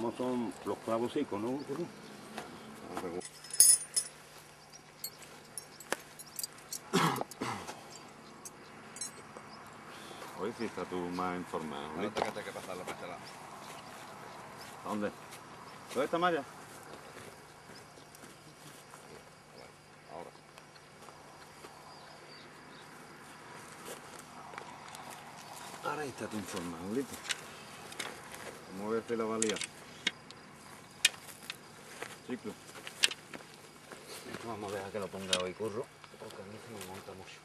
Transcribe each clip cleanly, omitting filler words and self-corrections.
como son los clavos secos, ¿no? Hoy sí estás tú más informado. Ahorita que te hay que pasar la pachala. ¿Dónde? ¿Dónde está Maya? Ahora está tu informe, ahorita. Vamos a ver si la valía. Chico. Esto vamos a dejar que lo ponga hoy Curro, porque a mí se me monta mucho.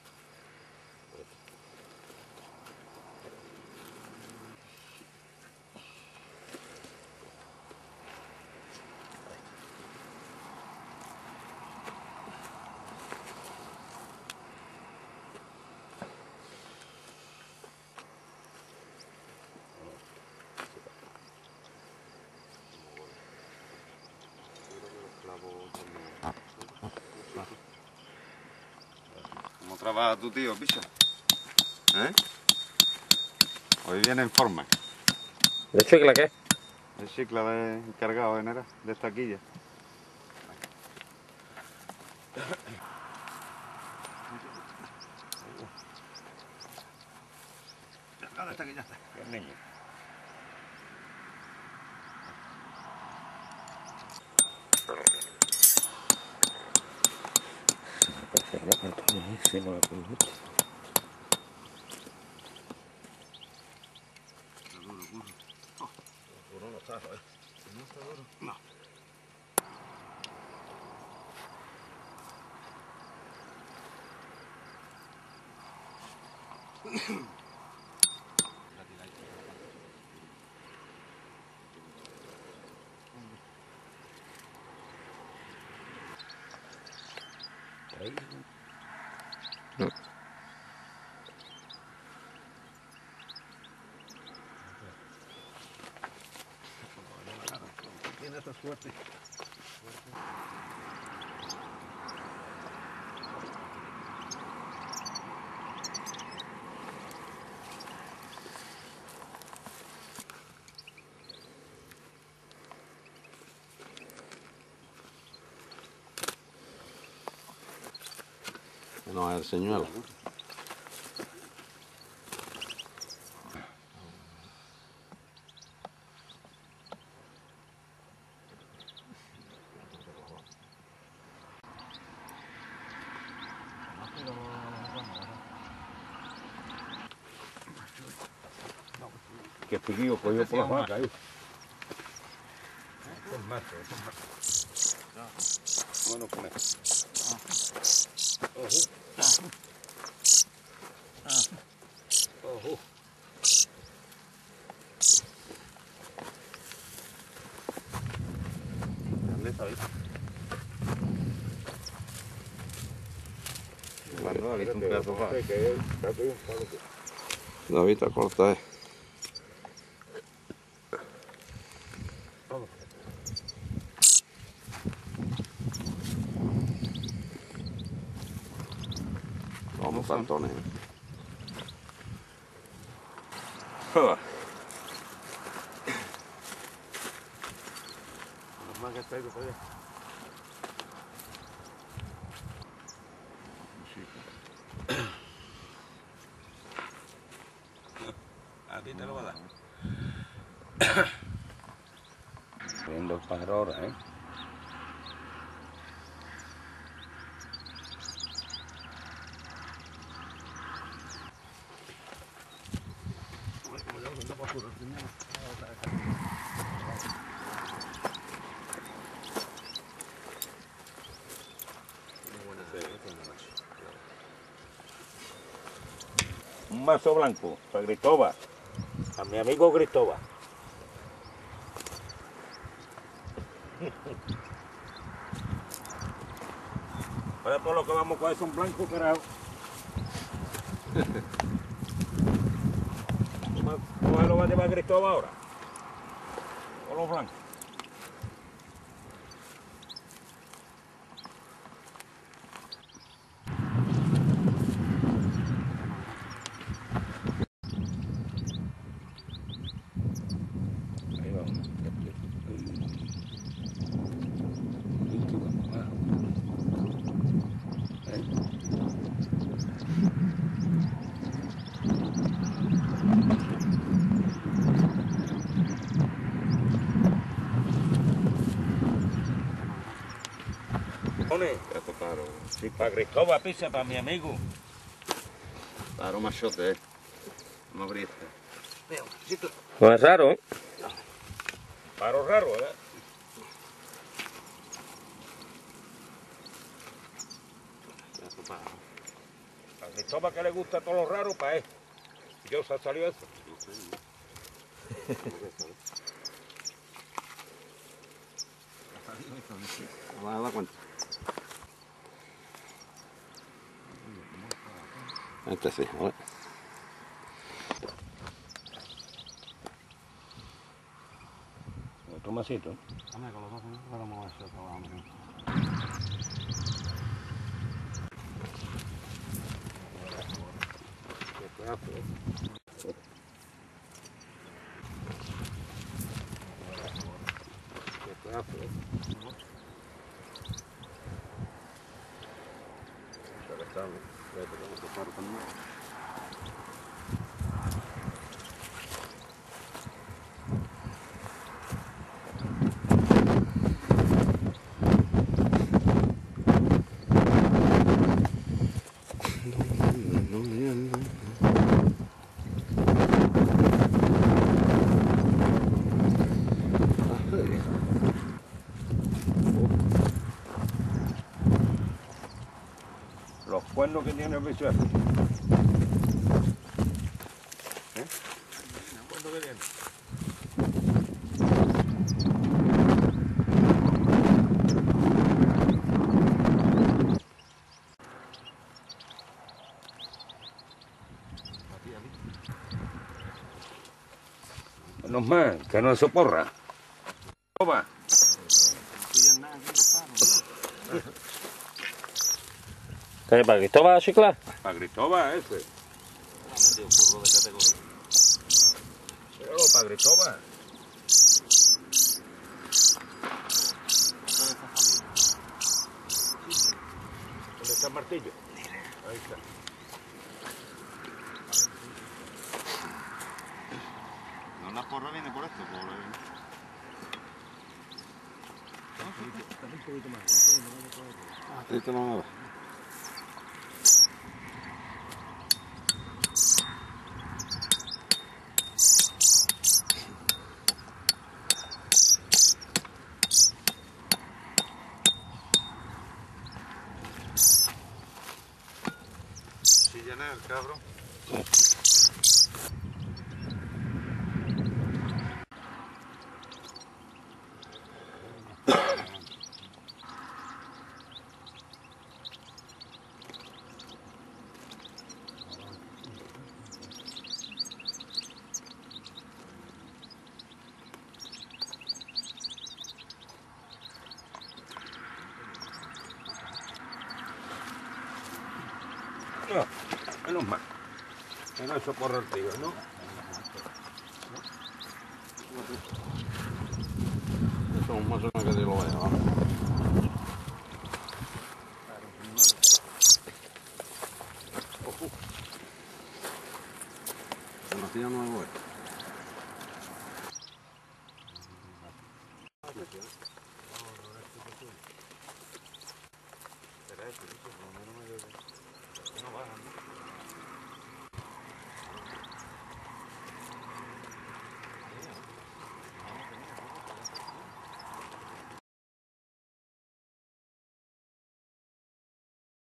¿Cómo trabaja tu tío, picha? ¿Eh? Hoy viene en forma. ¿De chicla qué? De chicla de encargado de esta quilla. Ahora está que ya está. El niño. Sí, no la puedo ver. Está duro, Curro. Curro no está, ¿eh? ¿No está duro? No. Ahí. No. Tiene esta suerte. No, el señuelo. Que piguillo cogió por la vaca ahí. Bueno, con eso. ¿Dónde está ahí? Cuando habita un pedazo para. La habita corta, eh. Vamos, Antonio. Más que traigo para allá. A ti te lo va a dar. Viendo el pájaro ahora, ¿eh? Un mazo blanco para Cristóbal, a mi amigo Cristóbal. Ahora todo lo que vamos a coger son blancos, carajo. ¿Cómo lo va a llevar Cristóbal ahora? ¿O los blancos? cojones. Ya tocaron. Sí, para Cristóbal, pisa, para mi amigo. Claro, machote, eh. Vamos a abrir esto. Vea, un no es raro, ¿eh? No. Paro raro, ¿verdad? A Cristóbal que le gusta todo lo raro, para él. Yo se ha salido eso. No sé, ¿no? Va, va, cuenta. Este sí, ¿vale? Otro masito. Dame con los dos, ¿no? Ahora vamos a hacer otro, vamos. Qué pedazo. Qué pedazo. Lo que tiene el bicho este. ¿Eh? ¿Cuándo que viene? Menos mal, que no se porra. Opa. ¿Para Cristóbal, Chicla? Para Cristóbal, ese. Ah, metido curro de categoría. Pero para Cristóbal. ¿Dónde está el martillo? Ahí está. No, la porra viene por esto, por ahí. Un poquito más. Un poquito más. El cabrón. Menos mal. Que no socorro el tío, ¿no? Eso es un mozo que te lo vaya, ¿no? Se nos tira nuevo esto.